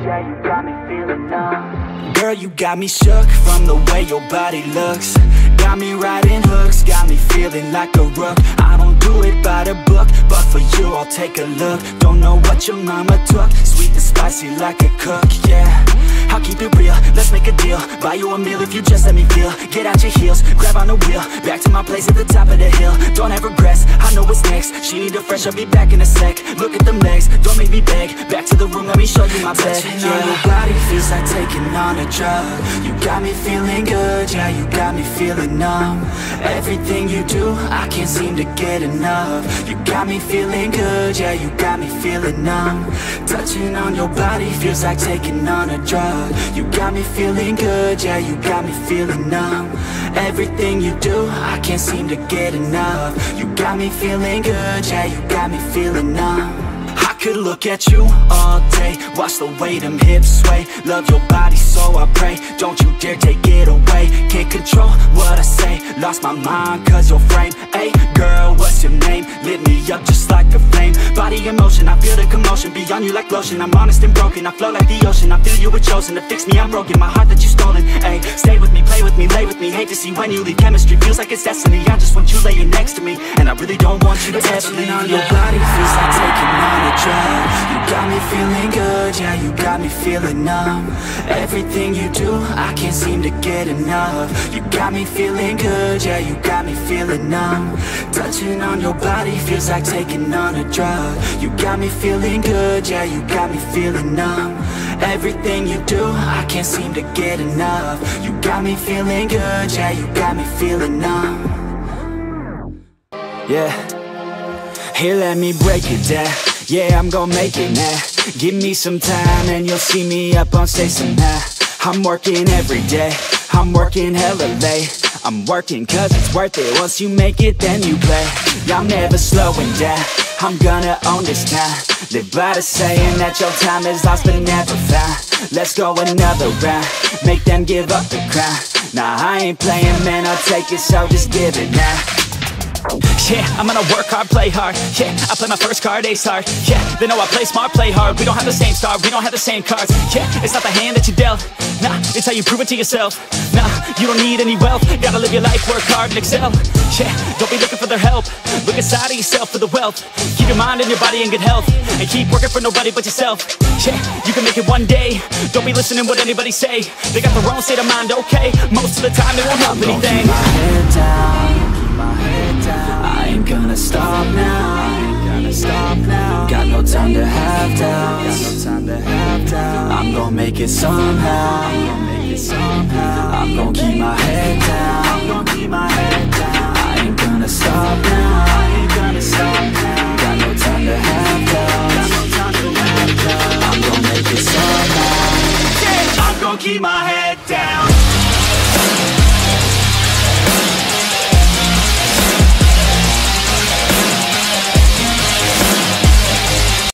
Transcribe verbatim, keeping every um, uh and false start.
Yeah, you got me feeling numb. Girl, you got me shook from the way your body looks. Got me riding hooks, got me feeling like a rook. I don't do it by the book, but for you I'll take a look. Don't know what your mama took, sweet and spicy like a cook, yeah. I'll keep it real, let's make a deal. Buy you a meal if you just let me feel. Get out your heels, grab on the wheel. Back to my place at the top of the hill. Don't have regrets, I know what's next. She need a fresh, I'll be back in a sec. Look at them legs, don't make me beg. Back to the room, let me show you my bed. Touching yeah. on your body feels like taking on a drug. You got me feeling good, yeah, you got me feeling numb. Everything you do, I can't seem to get enough. You got me feeling good, yeah, you got me feeling numb. Touching on your body feels like taking on a drug. You got me feeling good, yeah, you got me feeling numb. Everything you do, I can't seem to get enough. You got me feeling good, yeah, you got me feeling numb. I could look at you all day, watch the way them hips sway. Love your body so I pray, don't you dare take it away. Can't control what I say, lost my mind cause your frame. Hey girl, what's your name? Lit me up just like a flame. Body in motion, I feel the commotion. Beyond you like lotion, I'm honest and broken. I flow like the ocean, I feel you were chosen. To fix me, I'm broken, my heart that you stolen. Hey, stay with me, play with me, lay with me. Hate to see when you leave, chemistry feels like it's destiny. I just want you laying next to me, and I really don't want you to ever leave. On your body feels like taking on a drug. You got me feeling good, yeah, you got me feeling numb. Everything you do, I can't seem to get enough. You got me feeling good, yeah, you got me feeling numb. Touching on your body feels like taking on a drug. You got me feeling good, yeah, you got me feeling numb. Everything you do, I can't seem to get enough. You got me feeling good, yeah, you got me feeling numb. Yeah, here let me break it down. Yeah, I'm gon' make it now. Give me some time and you'll see me up on stage somehow. I'm working every day, I'm working hella late. I'm working cause it's worth it. Once you make it, then you play. I'm never slowing down, I'm gonna own this now. Live by the saying that your time is lost but never found. Let's go another round, make them give up the crown. Nah, I ain't playing, man, I'll take it, so just give it now. Yeah, I'm gonna work hard, play hard. Yeah, I play my first card, ace hard. Yeah, they know I play smart, play hard. We don't have the same star, we don't have the same cards. Yeah, it's not the hand that you dealt. Nah, it's how you prove it to yourself. Nah, you don't need any wealth. Gotta live your life, work hard and excel. Yeah, don't be looking for their help. Look inside of yourself for the wealth. Keep your mind and your body in good health, and keep working for nobody but yourself. Yeah, you can make it one day. Don't be listening what anybody say. They got the wrong state of mind, okay. Most of the time they won't help anything. Keep my head down, keep my head down. I ain't gonna stop now, gonna stop now. Got no time to have doubts, got no time to have doubts. I'm gonna make it somehow, I'm gonna make it somehow. I'm gonna keep my head down, I'm gonna keep my head down. I ain't gonna stop now, I ain't gonna stop now. Got no time to have doubts, got no time to have doubts. I'm gonna make it somehow. I'm gonna keep my head down.